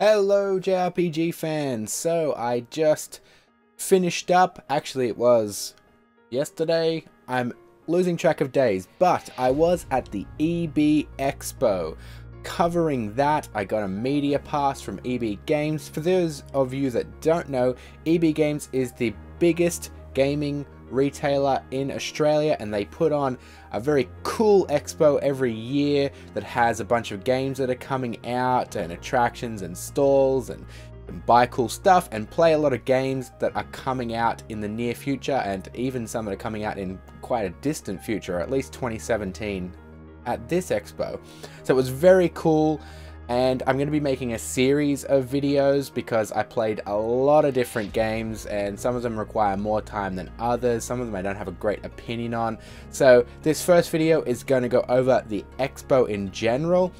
Hello JRPG fans, so I just finished up, actually it was yesterday, I'm losing track of days, but I was at the EB Expo. Covering that, I got a media pass from EB Games. For those of you that don't know, EB Games is the biggest gaming retailer in Australia, and they put on a very cool expo every year that has a bunch of games that are coming out and attractions and stalls, and you can buy cool stuff and play a lot of games that are coming out in the near future, and even some that are coming out in quite a distant future, or at least 2017 at this expo. So it was very cool, and I'm going to be making a series of videos because I played a lot of different games, and some of them require more time than others. Some of them I don't have a great opinion on. So this first video is going to go over the expo in general,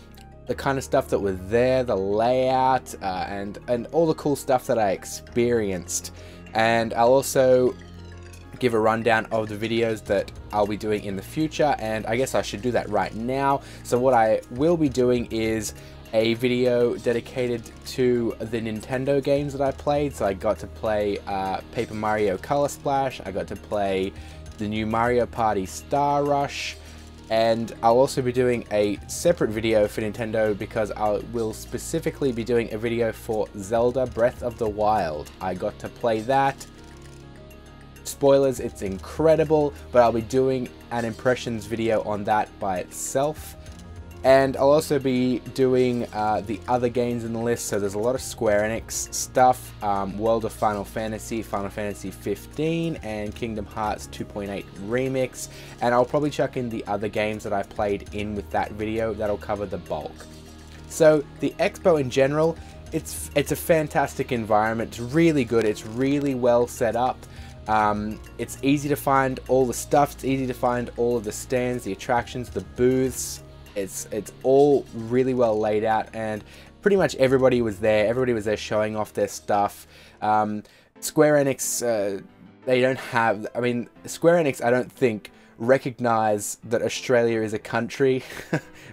the kind of stuff that was there, the layout, and all the cool stuff that I experienced. And I'll also give a rundown of the videos that I'll be doing in the future, and I guess I should do that right now. So what I will be doing is a video dedicated to the Nintendo games that I played. So I got to play Paper Mario Color Splash, I got to play the new Mario Party Star Rush, and I'll also be doing a separate video for Nintendo because I will specifically be doing a video for Zelda Breath of the Wild. I got to play that. Spoilers, it's incredible, but I'll be doing an impressions video on that by itself. And I'll also be doing the other games in the list, so there's a lot of Square Enix stuff, World of Final Fantasy, Final Fantasy XV, and Kingdom Hearts 2.8 Remix, and I'll probably chuck in the other games that I played in with that video. That'll cover the bulk. So the expo in general, it's a fantastic environment, it's really good, it's really well set up. It's easy to find all the stuff, it's easy to find all of the stands, the attractions, the booths. It's all really well laid out, and pretty much everybody was there. Everybody was there showing off their stuff. Square Enix, Square Enix, I don't think, recognize that Australia is a country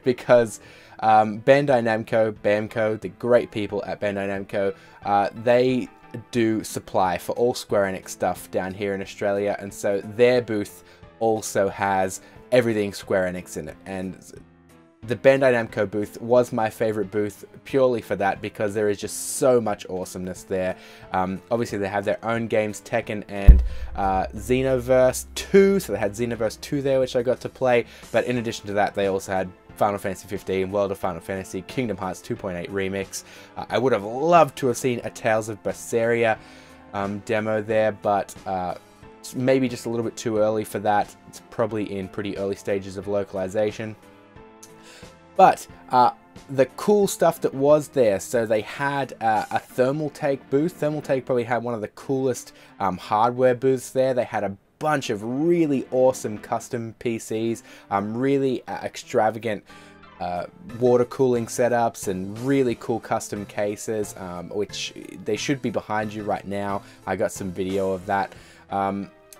because Bandai Namco, BAMCO, the great people at Bandai Namco, they do supply for all Square Enix stuff down here in Australia, and so their booth also has everything Square Enix in it. And the Bandai Namco booth was my favorite booth purely for that, because there is just so much awesomeness there. Obviously they have their own games, Tekken and Xenoverse 2, so they had Xenoverse 2 there, which I got to play, but in addition to that they also had Final Fantasy XV, World of Final Fantasy, Kingdom Hearts 2.8 Remix. I would have loved to have seen a Tales of Berseria demo there, but maybe just a little bit too early for that. It's probably in pretty early stages of localization. But the cool stuff that was there, so they had a Thermaltake booth. Thermaltake probably had one of the coolest hardware booths there. They had a bunch of really awesome custom PCs, really extravagant water cooling setups, and really cool custom cases, which they should be behind you right now. I got some video of that.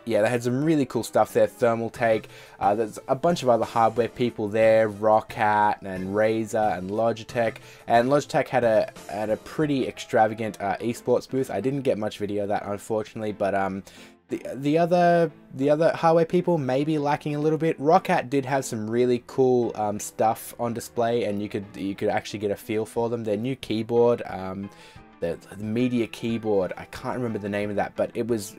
Yeah, they had some really cool stuff there, Thermaltake. There's a bunch of other hardware people there, Roccat and Razer and Logitech. And Logitech had a pretty extravagant esports booth. I didn't get much video of that, unfortunately, but the other hardware people may be lacking a little bit. Roccat did have some really cool stuff on display, and you could actually get a feel for them. Their new keyboard. The media keyboard, I can't remember the name of that, but it was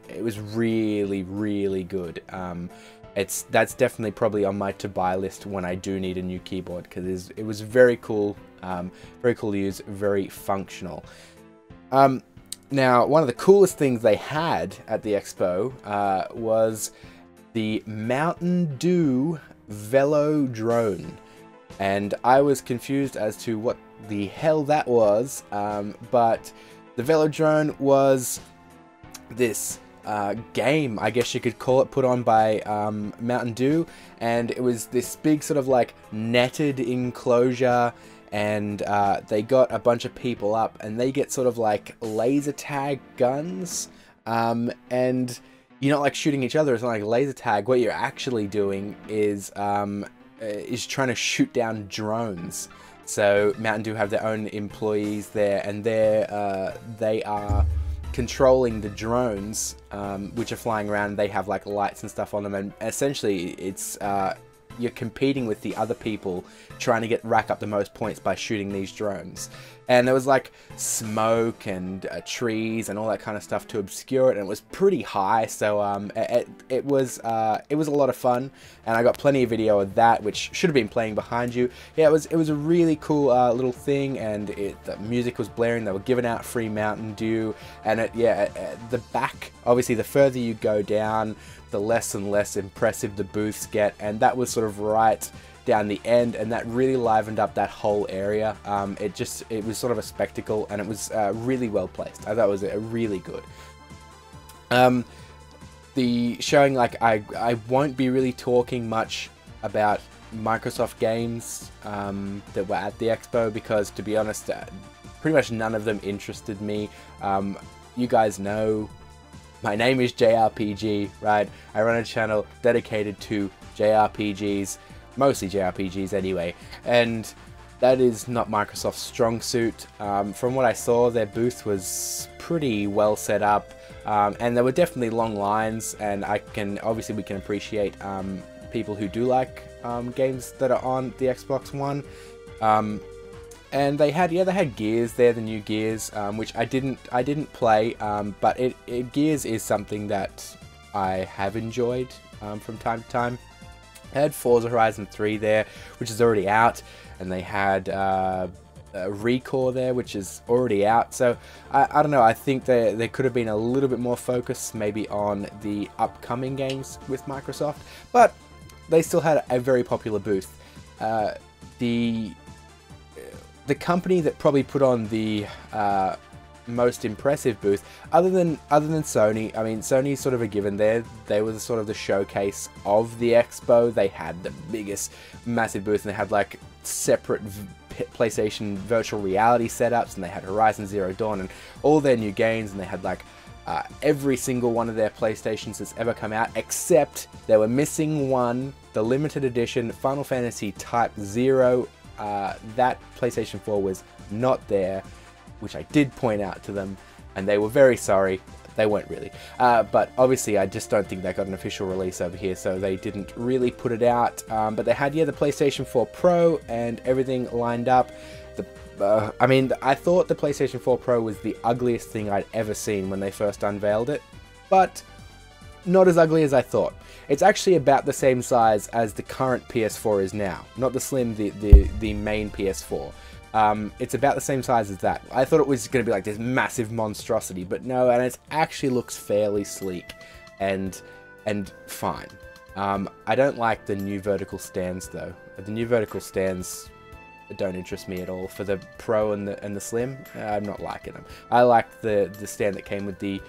really, really good. That's definitely probably on my to buy list when I do need a new keyboard, because it was very cool to use, very functional. Now, one of the coolest things they had at the expo was the Mountain Dew Velodrone, and I was confused as to what the hell that was, but the Velodrone was this game, I guess you could call it, put on by Mountain Dew, and it was this big sort of like netted enclosure, and they got a bunch of people up, and they get sort of like laser tag guns, and you're not like shooting each other. It's not like laser tag. What you're actually doing is trying to shoot down drones. So Mountain Dew have their own employees there, and they are controlling the drones, which are flying around. They have like lights and stuff on them, and essentially it's you're competing with the other people, trying to rack up the most points by shooting these drones. And there was like smoke and trees and all that kind of stuff to obscure it, and it was pretty high. So it was a lot of fun, and I got plenty of video of that, which should have been playing behind you. Yeah, it was a really cool little thing, and the music was blaring. They were giving out free Mountain Dew, and the back, obviously the further you go down, the less and less impressive the booths get, and that was sort of right down the end, and that really livened up that whole area. It was sort of a spectacle, and it was really well placed. I thought it was really good. The showing, like, I won't be really talking much about Microsoft games that were at the expo, because to be honest, pretty much none of them interested me. You guys know my name is JRPG, right? I run a channel dedicated to JRPGs. Mostly JRPGs anyway, and that is not Microsoft's strong suit. From what I saw, their booth was pretty well set up, and there were definitely long lines, and obviously we can appreciate people who do like games that are on the Xbox One. And they had Gears there, the new Gears, which I didn't play, but Gears is something that I have enjoyed from time to time. They had Forza Horizon 3 there, which is already out, and they had ReCore there, which is already out. So I don't know, I think there could have been a little bit more focus maybe on the upcoming games with Microsoft, but they still had a very popular booth. The company that probably put on the most impressive booth, other than Sony, I mean, Sony's sort of a given there. They were sort of the showcase of the expo. They had the biggest massive booth, and they had like separate PlayStation virtual reality setups, and they had Horizon Zero Dawn and all their new games, and they had like every single one of their PlayStations that's ever come out, except they were missing one, the limited edition Final Fantasy Type Zero. That PlayStation 4 was not there, which I did point out to them, and they were very sorry. They weren't really. But obviously, I just don't think they got an official release over here, so they didn't really put it out. But they had, yeah, the PlayStation 4 Pro and everything lined up. I mean, I thought the PlayStation 4 Pro was the ugliest thing I'd ever seen when they first unveiled it, but not as ugly as I thought. It's actually about the same size as the current PS4 is now. Not the Slim, the main PS4. It's about the same size as that. I thought it was going to be like this massive monstrosity, but no, and it actually looks fairly sleek and fine. I don't like the new vertical stands though. The new vertical stands don't interest me at all for the Pro and the Slim. I'm not liking them. I like the stand that came with the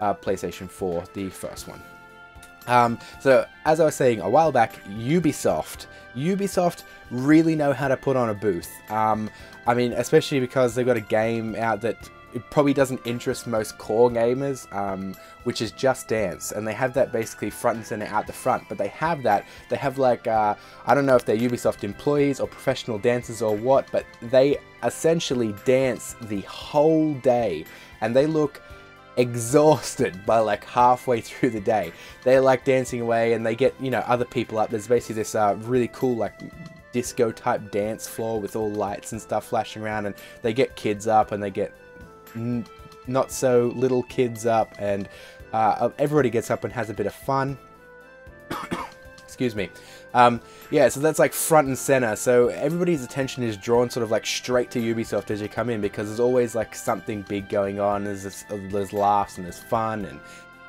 PlayStation 4, the first one. So as I was saying a while back, Ubisoft really know how to put on a booth. I mean, especially because they've got a game out that it probably doesn't interest most core gamers, which is Just Dance, and they have that basically front and center out the front. But they have like I don't know if they're Ubisoft employees or professional dancers or what, but they essentially dance the whole day, and they look exhausted by like halfway through the day. They're like dancing away, and they get, you know, other people up. There's basically this really cool like disco type dance floor with all lights and stuff flashing around, and they get kids up, and they get not so little kids up, and everybody gets up and has a bit of fun. Excuse me. Yeah, so that's like front and center, so everybody's attention is drawn sort of like straight to Ubisoft as you come in, because there's always like something big going on. There's laughs and there's fun,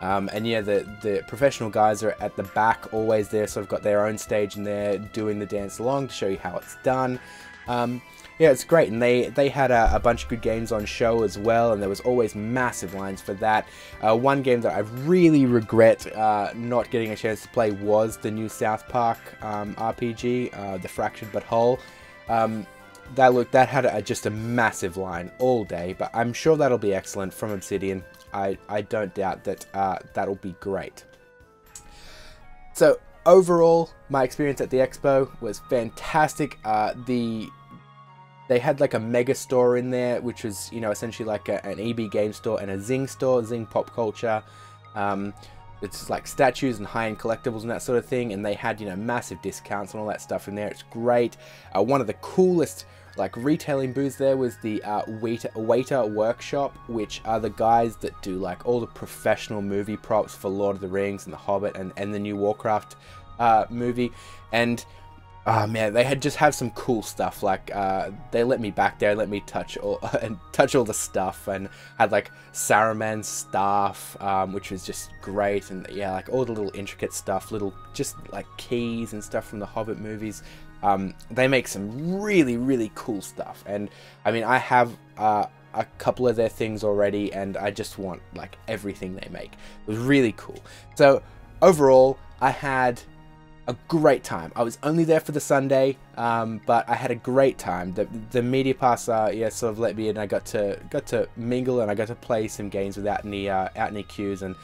and yeah, the professional guys are at the back always there, sort of got their own stage, and they're doing the dance along to show you how it's done. Yeah, it's great, and they had a bunch of good games on show as well, and there was always massive lines for that. One game that I really regret not getting a chance to play was the new South Park RPG, The Fractured But Whole. That had just a massive line all day, but I'm sure that'll be excellent from Obsidian. I don't doubt that that'll be great. So overall, my experience at the expo was fantastic. They had like a mega store in there, which was, you know, essentially like an EB Games store and a Zing store, Zing Pop Culture. It's like statues and high-end collectibles and that sort of thing, and they had, you know, massive discounts and all that stuff in there. It's great. One of the coolest like retailing booths there was the Waiter Workshop, which are the guys that do like all the professional movie props for Lord of the Rings and The Hobbit and the new Warcraft movie. And oh man, they had just have some cool stuff. Like they let me back there, let me touch all and touch all the stuff, and had like Saruman's staff, which was just great. And yeah, like all the little intricate stuff, little just like keys and stuff from the Hobbit movies. They make some really, really cool stuff. And I mean, I have a couple of their things already, and I just want like everything they make. It was really cool. So overall, I had a great time. I was only there for the Sunday, but I had a great time. The media pass, yeah, sort of let me in. I got to mingle, and I got to play some games without any out any queues, and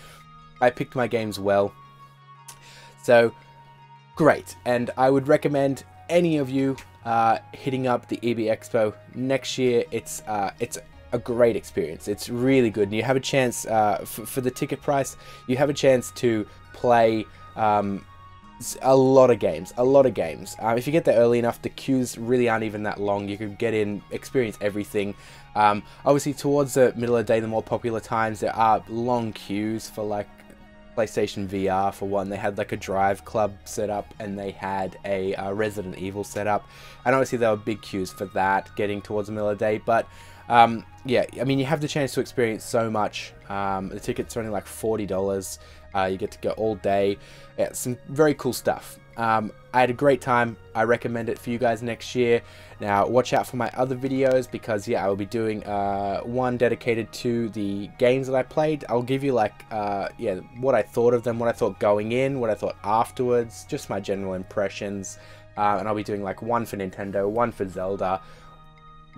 I picked my games well. So great, and I would recommend any of you hitting up the EB Expo next year. It's a great experience. It's really good, and you have a chance for the ticket price. You have a chance to play. A lot of games. If you get there early enough, the queues really aren't even that long. You could get in, experience everything. Obviously towards the middle of the day, the more popular times, there are long queues for like PlayStation VR for one. They had like a Drive Club set up, and they had a Resident Evil set up, and obviously there were big queues for that getting towards the middle of the day. But yeah, I mean, you have the chance to experience so much. The tickets are only like $40. You get to go all day. Yeah, some very cool stuff. I had a great time. I recommend it for you guys next year. Now watch out for my other videos, because yeah, I will be doing one dedicated to the games that I played. I'll give you like yeah, what I thought of them, what I thought going in, what I thought afterwards, just my general impressions. And I'll be doing like one for Nintendo, one for Zelda,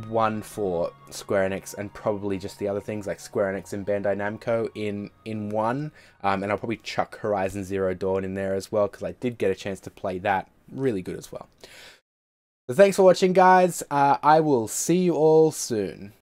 one for Square Enix, and probably just the other things like Square Enix and Bandai Namco in one. And I'll probably chuck Horizon Zero Dawn in there as well, because I did get a chance to play that. Really good as well. So thanks for watching, guys. I will see you all soon.